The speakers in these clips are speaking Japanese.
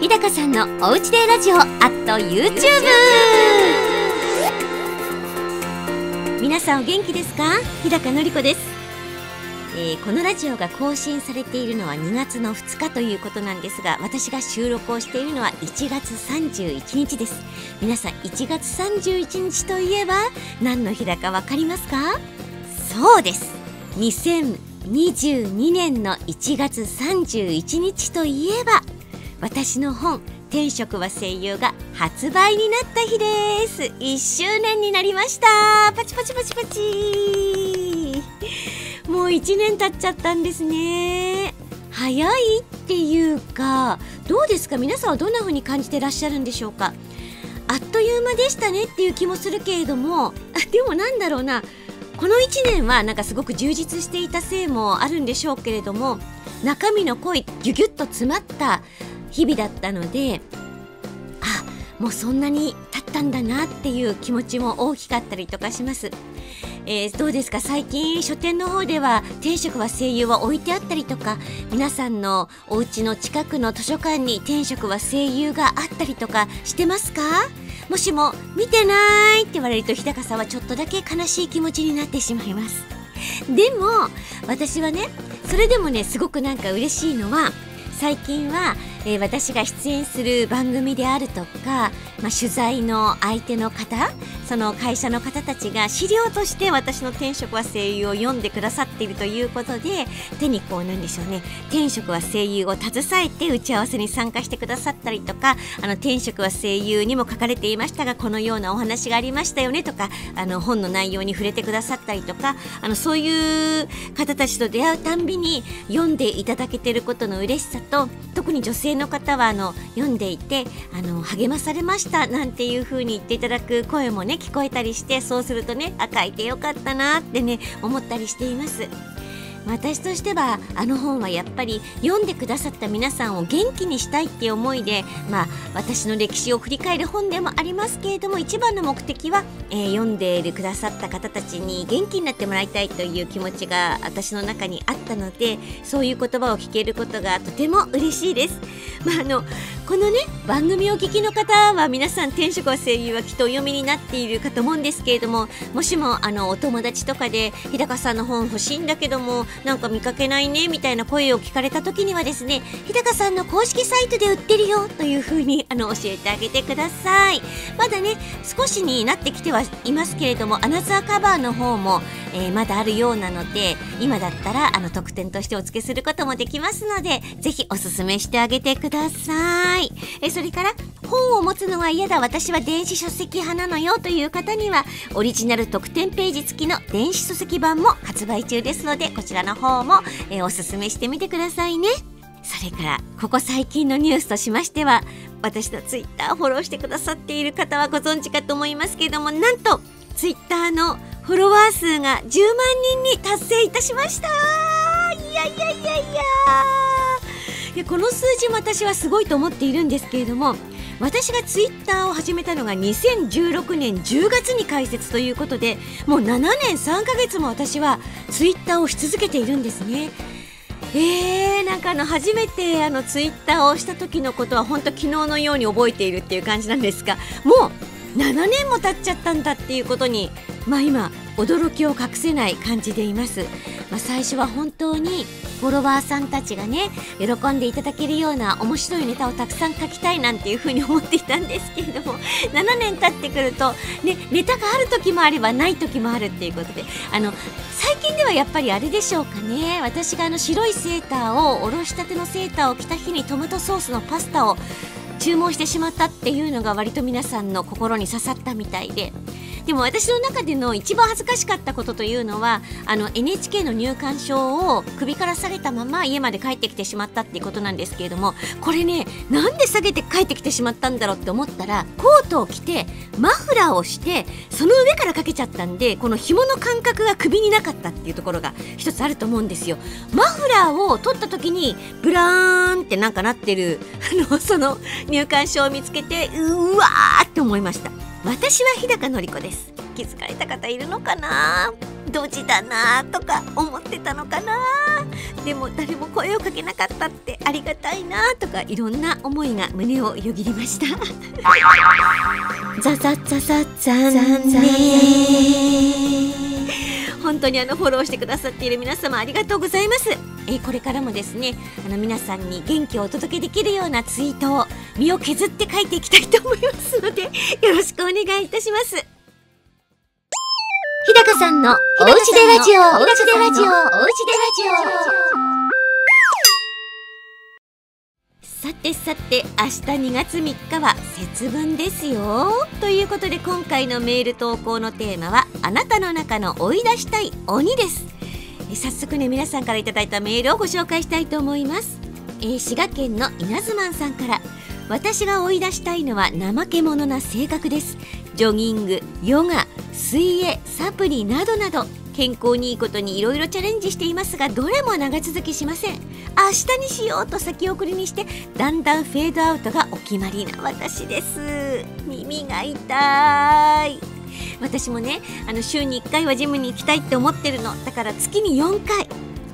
日高さんのおうちでラジオ@YouTube。皆さんお元気ですか？日高のり子です。このラジオが更新されているのは2月の2日ということなんですが、私が収録をしているのは1月31日です。皆さん1月31日といえば何の日だかわかりますか？そうです、2022年の1月31日といえば、私の本「天職は声優」が発売になった日です。1周年になりました。パチパチパチパチ。もう1年経っちゃったんですね。早いっていうか、どうですか、皆さんはどんな風に感じてらっしゃるんでしょうか。あっという間でしたねっていう気もするけれども、でもなんだろうな、この1年はなんかすごく充実していたせいもあるんでしょうけれども、中身の濃いギュギュッと詰まった日々だったので、あ、もうそんなに経ったんだなっていう気持ちも大きかったりとかします。どうですか、最近書店の方では天職は声優は置いてあったりとか、皆さんのお家の近くの図書館に天職は声優があったりとかしてますか？もしも見てないって言われると、日高さんはちょっとだけ悲しい気持ちになってしまいます。でも私はね、それでもね、すごくなんか嬉しいのは、最近は、私が出演する番組であるとか、取材の相手の方、その会社の方たちが資料として私の天職は声優を読んでくださっているということで、手にこう、なんでしょうね、天職は声優を携えて打ち合わせに参加してくださったりとか、天職は声優にも書かれていましたが、このようなお話がありましたよねとか、本の内容に触れてくださったりとか、そういう方たちと出会うたんびに読んでいただけていることの嬉しさと、特に女性の方は読んでいて励まされましたなんていう風に言っていただく声もね、聞こえたりして、そうするとね、書いてよかったなってね、思ったりしています。私としては本はやっぱり読んでくださった皆さんを元気にしたいっていう思いで、私の歴史を振り返る本でもありますけれども、一番の目的は、読んでくださった方たちに元気になってもらいたいという気持ちが私の中にあったので、そういう言葉を聞けることがとても嬉しいです。このね、番組をお聞きの方は皆さん天職は声優はきっとお読みになっているかと思うんですけれども、もしもお友達とかで日高さんの本欲しいんだけどもなんか見かけないねみたいな声を聞かれた時にはですね、日高さんの公式サイトで売ってるよという風に教えてあげてください。まだね、少しになってきてはいますけれども、アナザーカバーの方も、まだあるようなので、今だったら特典としてお付けすることもできますので、ぜひおすすめしてあげてください。それから、本を持つのは嫌だ、私は電子書籍派なのよという方には、オリジナル特典ページ付きの電子書籍版も発売中ですので、こちらの方も、おすすめしてみてくださいね。それから、ここ最近のニュースとしましては、私のツイッターフォローしてくださっている方はご存知かと思いますけれども、なんとツイッターのフォロワー数が10万人に達成いたしました。いやいやいやいや。この数字も私はすごいと思っているんですけれども、私がツイッターを始めたのが2016年10月に開設ということで、もう7年3ヶ月も私はツイッターをし続けているんですね。なんか初めてツイッターをした時のことは本当昨日のように覚えているっていう感じなんですが、もう7年も経っちゃったんだっていうことに、今驚きを隠せない感じでいます。最初は本当にフォロワーさんたちがね、喜んでいただけるような面白いネタをたくさん書きたいなんていうふうに思っていたんですけれども、7年経ってくると、ね、ネタがある時もあればない時もあるっていうことで、最近ではやっぱりあれでしょうかね、私が白いセーターを、おろしたてのセーターを着た日にトマトソースのパスタを注文してしまったっていうのが割と皆さんの心に刺さったみたいで、でも私の中での一番恥ずかしかったことというのは、NHK の入館証を首から下げたまま家まで帰ってきてしまったっていうことなんですけれども、これね、なんで下げて帰ってきてしまったんだろうって思ったら、コートを着てマフラーをしてその上からかけちゃったんで、この紐の感覚が首になかったっていうところが一つあると思うんですよ。マフラーを取った時にブラーンってなんかなってるその入館証を見つけて、うわーって思いました。私は日高のり子です。気づかれた方いるのかな、ドジだなとか思ってたのかな、でも誰も声をかけなかったってありがたいなとか、いろんな思いが胸をよぎりましたザザザザ残念。本当にフォローしてくださっている皆様ありがとうございます。これからもですね、皆さんに元気をお届けできるようなツイートを身を削って書いていきたいと思いますので、よろしくお願いいたします。日高さんのおうちでラジオ、おうちでラジオ、おうちでラジオ。さてさて、明日2月3日は節分ですよ。ということで、今回のメール投稿のテーマは「あなたの中の追い出したい鬼」です。早速ね、皆さんからいただいたメールをご紹介したいと思います。滋賀県の稲妻さんから、私が追い出したいのは怠け者な性格です。ジョギング、ヨガ、水泳、サプリなどなど、健康にいいことにいろいろチャレンジしていますが、どれも長続きしません。明日にしようと先送りにして、だんだんフェードアウトがお決まりな私です。耳が痛い。私もね、週に1回はジムに行きたいって思ってるの。だから月に4回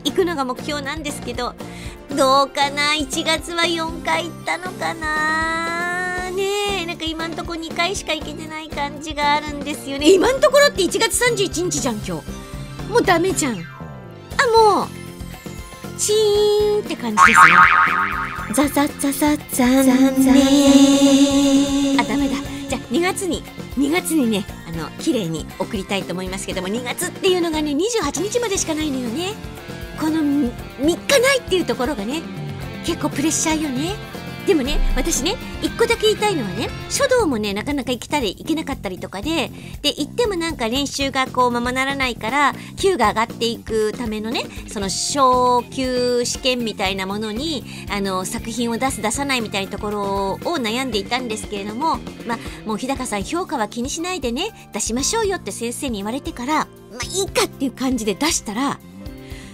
行くのが目標なんですけど、どうかな、1月は4回行ったのかなねえ、なんか今んとこ2回しか行けてない感じがあるんですよね。今んところって1月31日じゃん、今日。もうダメじゃん。あ、もうチーンって感じですね。ザザザザザ残念。あ、ダメだ。じゃあ2月にね、綺麗に送りたいと思いますけども、2月っていうのがね、28日までしかないのよね。この3日ないっていうところがね、結構プレッシャーよね。でもね、私ね、1個だけ言いたいのはね、書道もね、なかなか行きたり行けなかったりとかで、行ってもなんか練習がこうままならないから、級が上がっていくためのね、その昇級試験みたいなものに作品を出す出さないみたいなところを悩んでいたんですけれども、もう日高さん、評価は気にしないでね、出しましょうよって先生に言われてから、いいかっていう感じで出したら、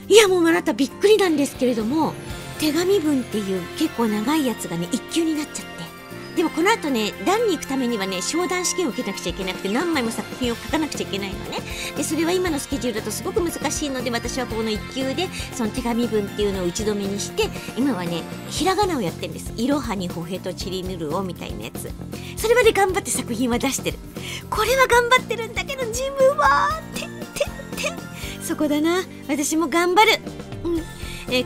いや、もうあなたびっくりなんですけれども、手紙文っていう結構長いやつがね、1級になっちゃって。でもこの後ね、段に行くためにはね、商談試験を受けなくちゃいけなくて、何枚も作品を書かなくちゃいけないのね。でそれは今のスケジュールだとすごく難しいので、私はこの1級でその手紙文っていうのを打ち止めにして、今はね、ひらがなをやってるんです。いろはにほへとちりぬるをみたいなやつ。それまで頑張って作品は出してる。これは頑張ってるんだけど、自分はそこだな。私も頑張る。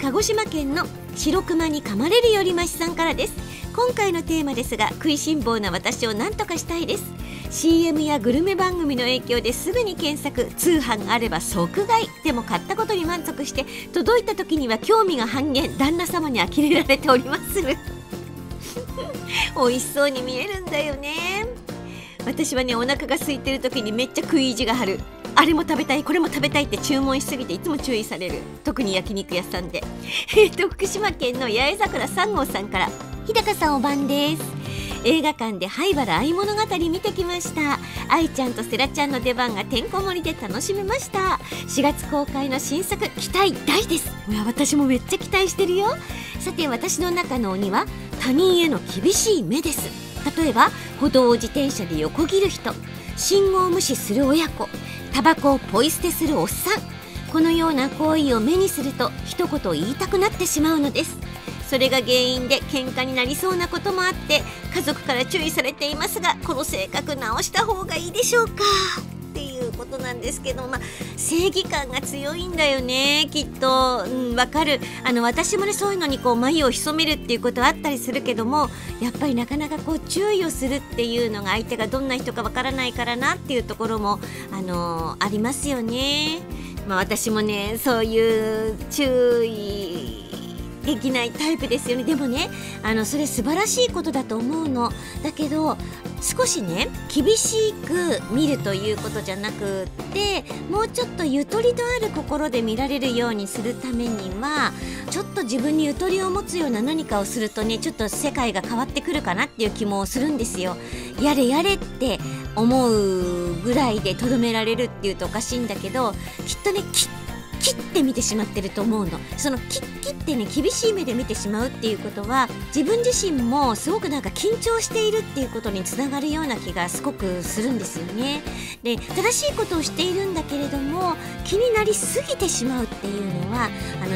鹿児島県の白熊に噛まれるよりましさんからです。今回のテーマですが、食いしん坊な私を何とかしたいです。 CM やグルメ番組の影響ですぐに検索、通販があれば即買い。でも買ったことに満足して、届いた時には興味が半減、旦那様に呆れられております美味しそうに見えるんだよね。私はね、お腹が空いてる時にめっちゃ食い意地が張る。あれも食べたい、これも食べたいって注文しすぎて、いつも注意される。特に焼肉屋さんで福島県の八重桜3号さんから、日高さんお晩です。映画館で灰原愛物語見てきました。愛ちゃんとセラちゃんの出番がてんこ盛りで楽しめました。4月公開の新作、期待大です。いや、私もめっちゃ期待してるよ。さて、私の中の鬼は他人への厳しい目です。例えば歩道を自転車で横切る人、信号を無視する親子、タバコをポイ捨てするおっさん。このような行為を目にすると一言言いたくなってしまうのです。それが原因で喧嘩になりそうなこともあって、家族から注意されていますが、この性格直した方がいいでしょうかっていうことなんですけど、正義感が強いんだよね、きっと。わかる。私もね、そういうのにこう眉を潜めるっていうことはあったりするけども、やっぱりなかなかこう注意をするっていうのが、相手がどんな人かわからないからなっていうところもありますよね。私もね、そういう注意できないタイプですよね。でもね、それ素晴らしいことだと思うの。だけど少しね、厳しく見るということじゃなくって、もうちょっとゆとりのある心で見られるようにするためには、ちょっと自分にゆとりを持つような何かをするとね、ちょっと世界が変わってくるかなっていう気もするんですよ。やれやれって思うぐらいでとどめられるっていうとおかしいんだけど、きっとね、きっ切って見てしまってると思うの。その切ってね、厳しい目で見てしまうっていうことは、自分自身もすごくなんか緊張しているっていうことにつながるような気がすごくするんですよね。で、正しいことをしているんだけれども気になりすぎてしまうっていうのは、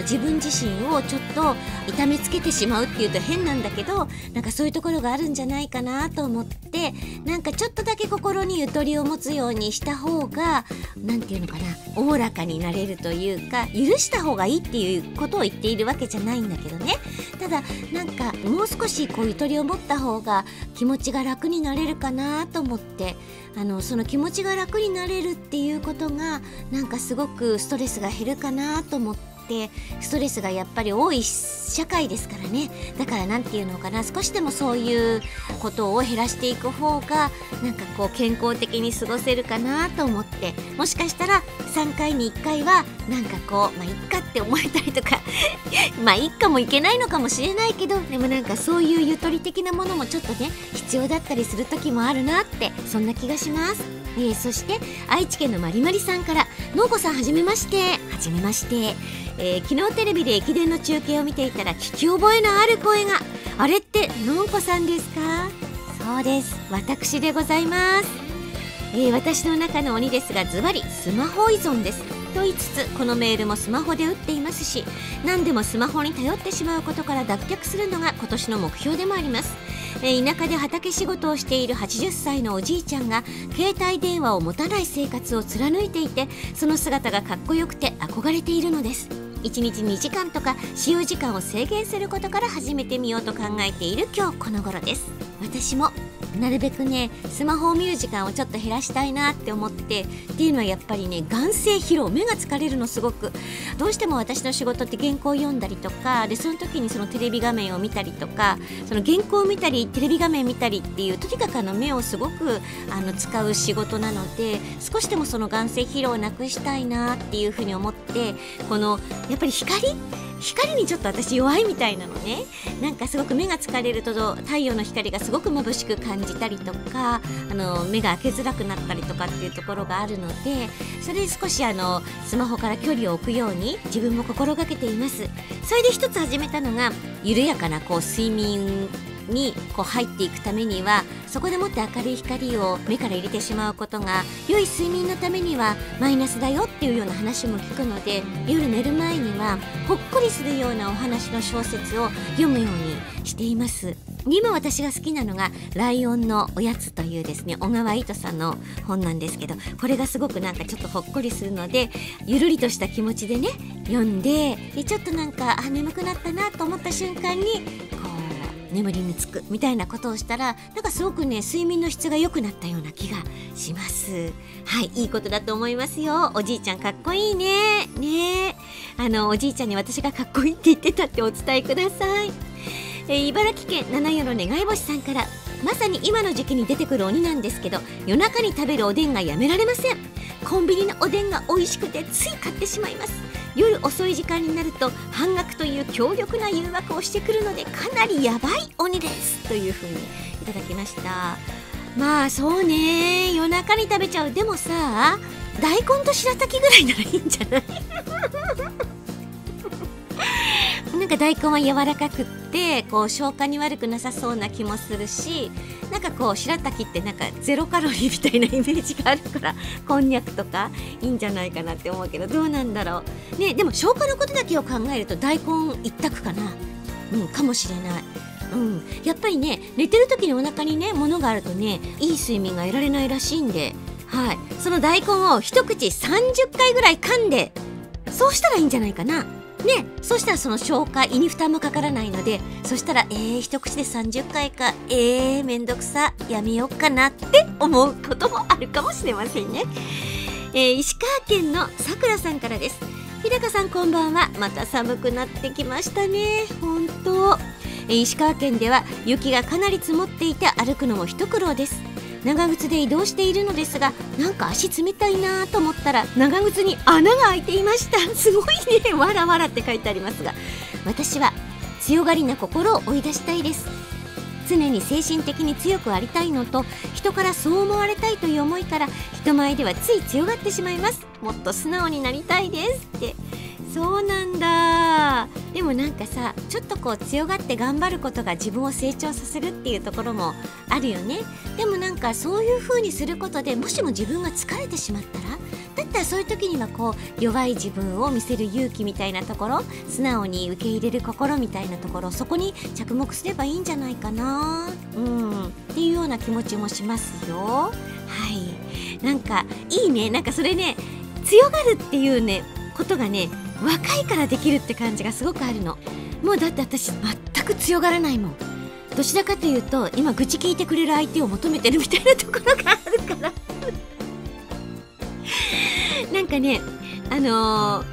自分自身をちょっと痛めつけてしまうっていうと変なんだけど、なんかそういうところがあるんじゃないかなと思って、なんかちょっとだけ心にゆとりを持つようにした方が、なんていうのかな、おおらかになれるというか、許した方がいいっていうことを言っているわけじゃないんだけどね。ただなんかもう少しこうゆとりを持った方が気持ちが楽になれるかなと思って、その気持ちが楽になれるっていうことがなんかすごくストレスが減るかなと思って。ストレスがやっぱり多い社会ですからね。だからなんていうのかな、少しでもそういうことを減らしていく方がなんかこう健康的に過ごせるかなと思って、もしかしたら3回に1回はなんかこう、まあいっかって思えたりとかまあいっかもいけないのかもしれないけど、でもなんかそういうゆとり的なものもちょっとね必要だったりする時もあるなって、そんな気がします。そして愛知県のまりまりさんから、のうこさんはじめまして。はじめまして。昨日テレビで駅伝の中継を見ていたら聞き覚えのある声が。あれってのんこさんですか？そうです、私でございます、私の中の鬼ですが、ズバリスマホ依存ですと言いつつ、このメールもスマホで打っていますし、何でもスマホに頼ってしまうことから脱却するのが今年の目標でもあります。田舎で畑仕事をしている80歳のおじいちゃんが携帯電話を持たない生活を貫いていて、その姿がかっこよくて憧れているのです。1日2時間とか使用時間を制限することから始めてみようと考えている今日この頃です。私もなるべくね、スマホを見る時間をちょっと減らしたいなって思って、っていうのはやっぱりね、眼精疲労、目が疲れるのすごく。どうしても私の仕事って原稿を読んだりとかで、その時にそのテレビ画面を見たりとか、その原稿を見たりテレビ画面見たりっていう、とにかく目をすごく使う仕事なので、少しでもその眼精疲労をなくしたいなっていうふうに思って、このやっぱり光にちょっと私弱いみたいなのね。なんかすごく目が疲れると太陽の光がすごく眩しく感じたりとか、目が開けづらくなったりとかっていうところがあるので、それで少しスマホから距離を置くように自分も心がけています。それで一つ始めたのが、緩やかなこう睡眠にこう入っていくためには、そこでもって明るい光を目から入れてしまうことが良い睡眠のためにはマイナスだよっていうような話も聞くので、夜寝る前にはほっこりするようなお話の小説を読むようにしています。今私が好きなのが「ライオンのおやつ」というですね、小川糸さんの本なんですけど、これがすごくなんかちょっとほっこりするので、ゆるりとした気持ちでね読んで、でちょっとなんか眠くなったなと思った瞬間にこう眠りにつくみたいなことをしたら、なんかすごくね睡眠の質が良くなったような気がします。はい、いいことだと思いますよ。おじいちゃんかっこいいね。おじいちゃんに私がかっこいいって言ってたってお伝えください。茨城県七夜の願い星さんから、まさに今の時期に出てくる鬼なんですけど、夜中に食べるおでんがやめられません。コンビニのおでんが美味しくてつい買ってしまいます。夜遅い時間になると半額という強力な誘惑をしてくるので、かなりやばい鬼ですというふうにいただきました。まあそうね、夜中に食べちゃう。でもさ、大根と白滝ぐらいならいいんじゃないなんか大根は柔らかくってこう消化に悪くなさそうな気もするし、なんかこう白滝ってなんかゼロカロリーみたいなイメージがあるから、こんにゃくとかいいんじゃないかなって思うけど、どうなんだろうね。でも消化のことだけを考えると大根一択かな、かもしれない。やっぱりね、寝てる時にお腹にね物があるとね、いい睡眠が得られないらしいんで、はい、その大根を一口30回ぐらい噛んで、そうしたらいいんじゃないかな。ね、そしたらその消化、胃に負担もかからないので、そしたら一口で30回か、めんどくさ、やめようかなって思うこともあるかもしれませんね。石川県のさくらさんからです。日高さんこんばんは。また寒くなってきましたね。本当。石川県では雪がかなり積もっていて歩くのも一苦労です。長靴で移動しているのですが、なんか足冷たいなと思ったら長靴に穴が開いていました。すごいね、わらわらって書いてありますが、私は強がりな心を追い出したいです。常に精神的に強くありたいのと、人からそう思われたいという思いから人前ではつい強がってしまいます。もっと素直になりたいですって。そうなんだ。でもなんかさ、ちょっとこう強がって頑張ることが自分を成長させるっていうところもあるよね。でもなんかそういう風にすることで、もしも自分が疲れてしまったら、だったらそういう時にはこう弱い自分を見せる勇気みたいなところ、素直に受け入れる心みたいなところ、そこに着目すればいいんじゃないかな、っていうような気持ちもしますよ。はい、なんかいいね。なんかそれね、強がるっていうねことがね、若いからできるって感じがすごくあるの。もうだって私全く強がらないもん。どちらかというと今愚痴聞いてくれる相手を求めてるみたいなところがあるからなんかね、この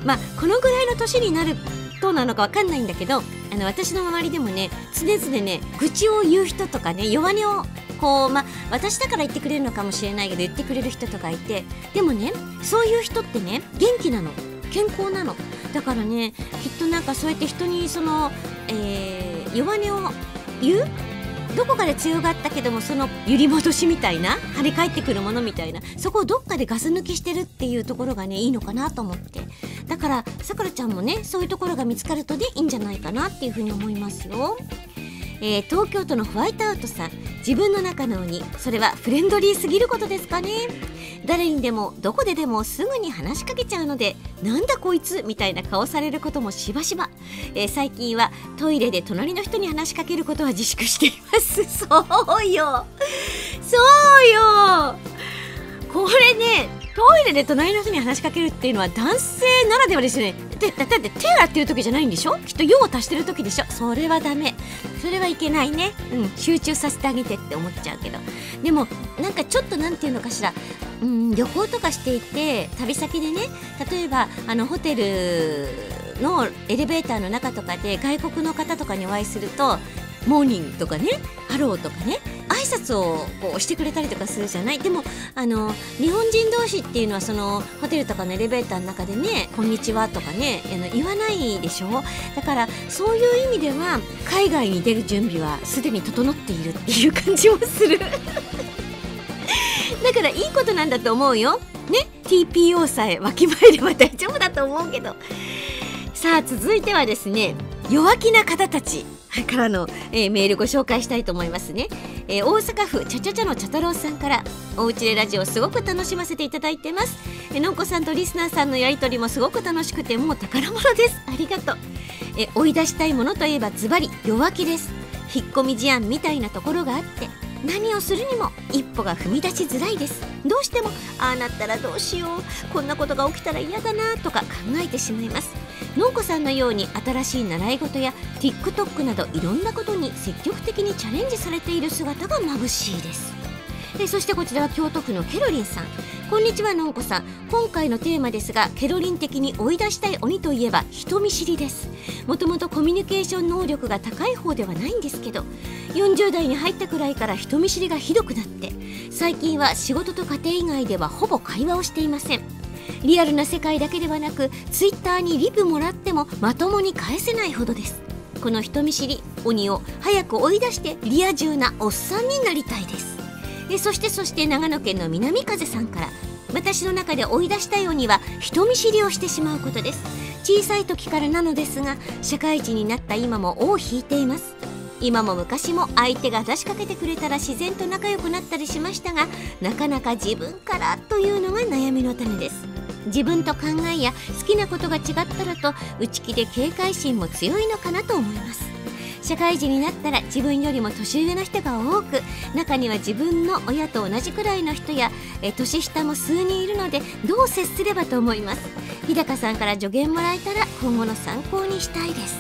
ぐらいの年になるとなのかわかんないんだけど、私の周りでもね、常々ね愚痴を言う人とかね、弱音をこう、私だから言ってくれるのかもしれないけど言ってくれる人とかいて、でもねそういう人ってね元気なの、健康なの。だからね、きっとなんかそうやって人にその、弱音を言う、どこかで強がったけどもその揺り戻しみたいな、跳ね返ってくるものみたいな、そこをどっかでガス抜きしてるっていうところがねいいのかなと思って、だからさくらちゃんもねそういうところが見つかるとねいいんじゃないかなっていうふうに思いますよ。東京都のホワイトアウトさん、自分の中の鬼、それはフレンドリーすぎることですかね。誰にでもどこででもすぐに話しかけちゃうので、なんだこいつみたいな顔されることもしばしば、最近はトイレで隣の人に話しかけることは自粛しています。そうよそうよ、これねトイレで隣の人に話しかけるっていうのは男性ならではですよね。だって手洗ってる時じゃないんでしょ、きっと用を足してる時でしょ。それはダメ、それはいけないね。集中させてあげてって思っちゃうけど、でもなんかちょっとなんていうのかしら、旅行とかしていて、旅先でね、例えばホテルのエレベーターの中とかで外国の方とかにお会いすると、モーニングとかね、ハローとかね、挨拶をこうしてくれたりとかするじゃない。でも日本人同士っていうのはそのホテルとかのエレベーターの中でね、こんにちはとかね言わないでしょ。だからそういう意味では海外に出る準備はすでに整っているっていう感じをするだからいいことなんだと思うよ、ね、TPO さえわきまえれば大丈夫だと思うけど。さあ続いてはですね、弱気な方たちからの、メールご紹介したいと思いますね。大阪府ちゃちゃちゃの茶太郎さんから、おうちでラジオすごく楽しませていただいてます。のんこさんとリスナーさんのやりとりもすごく楽しくて、もう宝物です、ありがとう。追い出したいものといえばズバリ弱気です。引っ込み思案みたいなところがあって、何をするにも一歩が踏み出しづらいです。どうしてもああなったらどうしよう、こんなことが起きたら嫌だなとか考えてしまいます。のんこさんのように新しい習い事や TikTok などいろんなことに積極的にチャレンジされている姿が眩しいです。そしてこちらは京都府のケロリンさん、こんにちはのんこさん。今回のテーマですが、ケロリン的に追い出したい鬼といえば人見知りです。もともとコミュニケーション能力が高い方ではないんですけど、40代に入ったくらいから人見知りがひどくなって、最近は仕事と家庭以外ではほぼ会話をしていません。リアルな世界だけではなく、ツイッターにリプもらってもまともに返せないほどです。この人見知り鬼を早く追い出して、リア充なおっさんになりたいです。そして長野県の南風さんから、私の中で追い出したい鬼は人見知りをしてしまうことです。小さい時からなのですが、社会人になった今も尾を引いています。今も昔も相手が話しかけてくれたら自然と仲良くなったりしましたが、なかなか自分からというのが悩みの種です。自分と考えや好きなことが違ったらと内気で警戒心も強いのかなと思います。社会人になったら自分よりも年上の人が多く、中には自分の親と同じくらいの人や年下も数人いるので、どう接すればと思います。日高さんから助言もらえたら今後の参考にしたいです。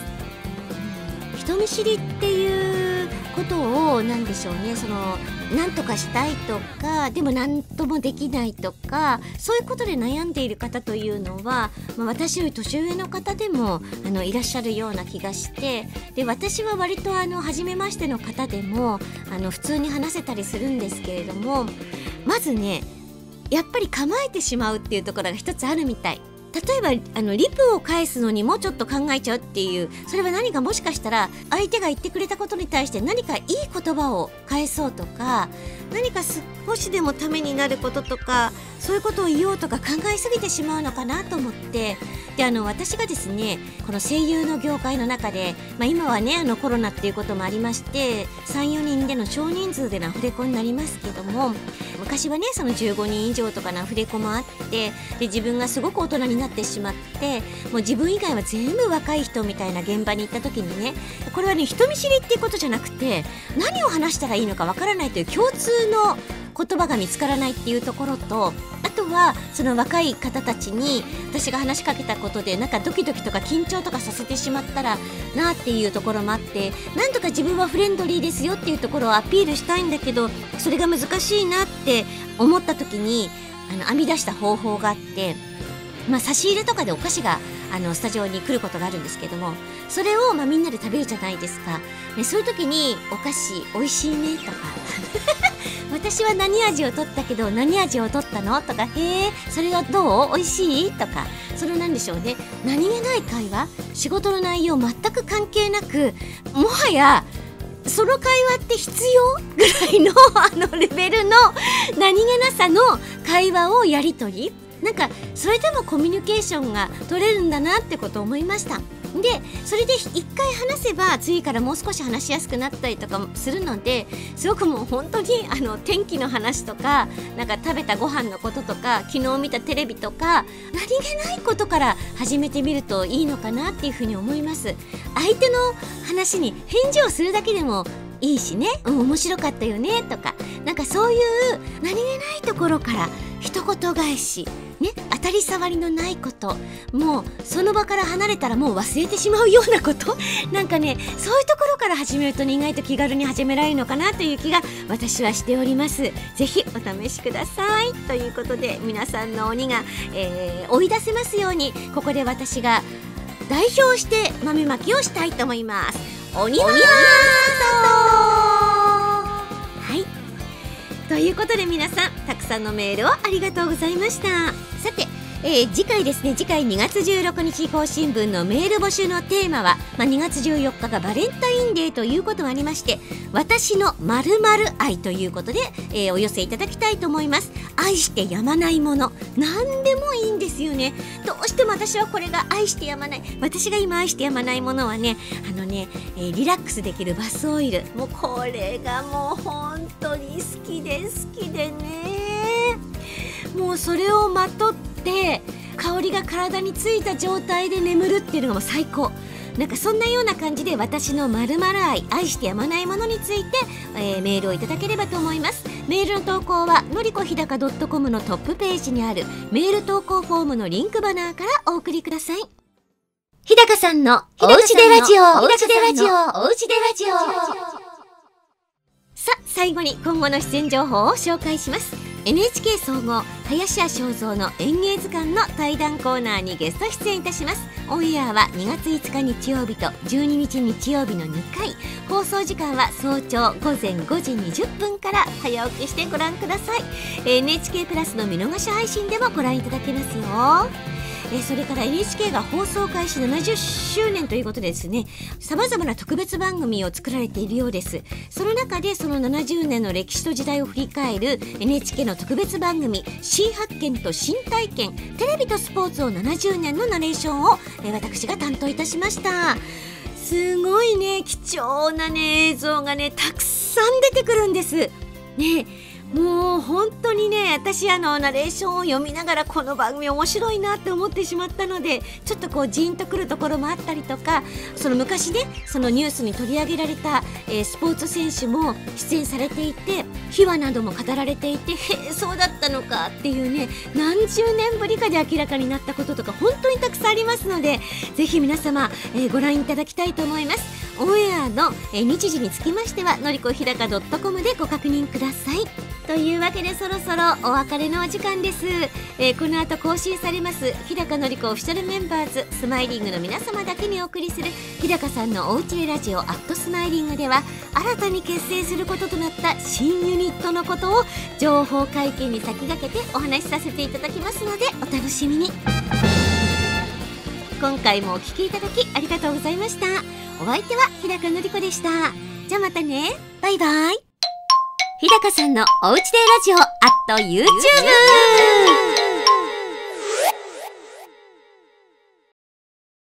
人見知りっていうことを何でしょうね、その何とかしたいとか、でも何ともできないとか、そういうことで悩んでいる方というのは、私より年上の方でもいらっしゃるような気がして、で私は割と初めましての方でも普通に話せたりするんですけれども、まずねやっぱり構えてしまうっていうところが一つあるみたい。例えばリプを返すのにもうちょっと考えちゃうっていう、それは何かもしかしたら相手が言ってくれたことに対して何かいい言葉を返そうとか、何か少しでもためになることとか、そういうことを言おうとか考えすぎてしまうのかなと思って、で私がですね、この声優の業界の中で、今はねコロナっていうこともありまして 3,4 人での少人数でのアフレコになりますけども、昔はねその15人以上とかのアフレコもあって、で自分がすごく大人になってしまって、もう自分以外は全部若い人みたいな現場に行った時にね、これはね人見知りっていうことじゃなくて、何を話したらいいのかわからないという共通の言葉が見つからないっていうところと、あとはその若い方たちに私が話しかけたことでなんかドキドキとか緊張とかさせてしまったらなっていうところもあって、なんとか自分はフレンドリーですよっていうところをアピールしたいんだけど、それが難しいなって思った時に編み出した方法があって、差し入れとかでお菓子がスタジオに来ることがあるんですけども、それをみんなで食べるじゃないですか、ね、そういう時にお菓子おいしいねとか私は何味を取ったけど何味を取ったのとか、へえそれはどうおいしいとか、その何でしょうね、何気ない会話、仕事の内容全く関係なく、もはやその会話って必要ぐらいのレベルの何気なさの会話をやり取り、なんかそれでもコミュニケーションが取れるんだなってことを思いました。でそれで一回話せば次からもう少し話しやすくなったりとかするので、すごくもう本当に天気の話とか、なんか食べたご飯のこととか、昨日見たテレビとか、何気ないことから始めてみるといいのかなっていうふうに思います。相手の話に返事をするだけでもいいしね、面白かったよねとか、なんかそういう何気ないところから一言返しね、当たり障りのないこと、もうその場から離れたらもう忘れてしまうようなことなんかね、そういうところから始めると意外と気軽に始められるのかなという気が私はしております。ぜひお試しくださいということで、皆さんの鬼が、追い出せますように、ここで私が代表して豆まきをしたいと思います。鬼はーということで、皆さんたくさんのメールをありがとうございました。さて、次回ですね、次回2月16日更新分のメール募集のテーマは、2月14日がバレンタインデーということもありまして、私の〇〇愛ということで、お寄せいただきたいと思います。愛してやまないもの、何でもいいんですよね。どうしても私はこれが愛してやまない、私が今愛してやまないものはね、リラックスできるバスオイル、もうこれがもう本当に好きで好きでね、もうそれをまとって香りが体についた状態で眠るっていうのがもう最高。なんかそんなような感じで、私の〇〇愛、愛してやまないものについて、メールをいただければと思います。メールの投稿はのりこひだか .com のトップページにあるメール投稿フォームのリンクバナーからお送りください。日高さんのおうちでラジオ、おうちでラジオ、おうちでラジオ。さあ、最後に今後の出演情報を紹介します。 NHK 総合林家正蔵の演芸図鑑の対談コーナーにゲスト出演いたします。オンエアは2月5日日曜日と12日日曜日の2回、放送時間は早朝午前5時20分から、早起きしてご覧ください。 NHK プラスの見逃し配信でもご覧いただけますよ。それから NHK が放送開始70周年ということでですね、様々な特別番組を作られているようです。その中でその70年の歴史と時代を振り返る NHK の特別番組「新発見と新体験テレビとスポーツ」を70年のナレーションを私が担当いたしました。すごいね、貴重なね映像がねたくさん出てくるんですね。もう本当にね、私ナレーションを読みながらこの番組面白いなって思ってしまったので、ちょっとこうジーンとくるところもあったりとか、その昔ねそのニュースに取り上げられた、スポーツ選手も出演されていて、秘話なども語られていて、へえそうだったのかっていうね、何十年ぶりかで明らかになったこととか本当にたくさんありますので、ぜひ皆様、ご覧いただきたいと思います。オンエアの、日時につきましてはのりこひだか .com でご確認ください。というわけで、そろそろお別れのお時間です。この後更新されます日高のりこオフィシャルメンバーズスマイリングの皆様だけにお送りする日高さんのおうちでラジオアットスマイリングでは、新たに結成することとなった新ユニットのことを情報解禁に先駆けてお話しさせていただきますので、お楽しみに。今回もお聴きいただきありがとうございました。お相手は日高のり子でした。じゃあまたね。バイバイ。日高さんのおうちでラジオ@YouTube。